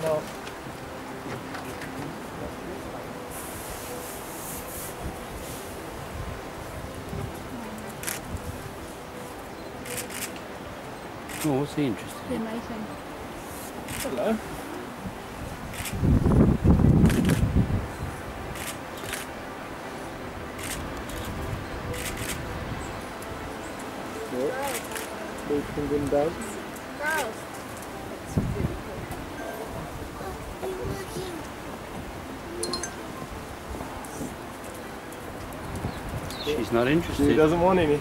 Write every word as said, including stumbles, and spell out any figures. handle. Oh, what's the interesting? They're amazing. Hello. Open windows. Girls. That's really cool. She's not interested. She doesn't want any.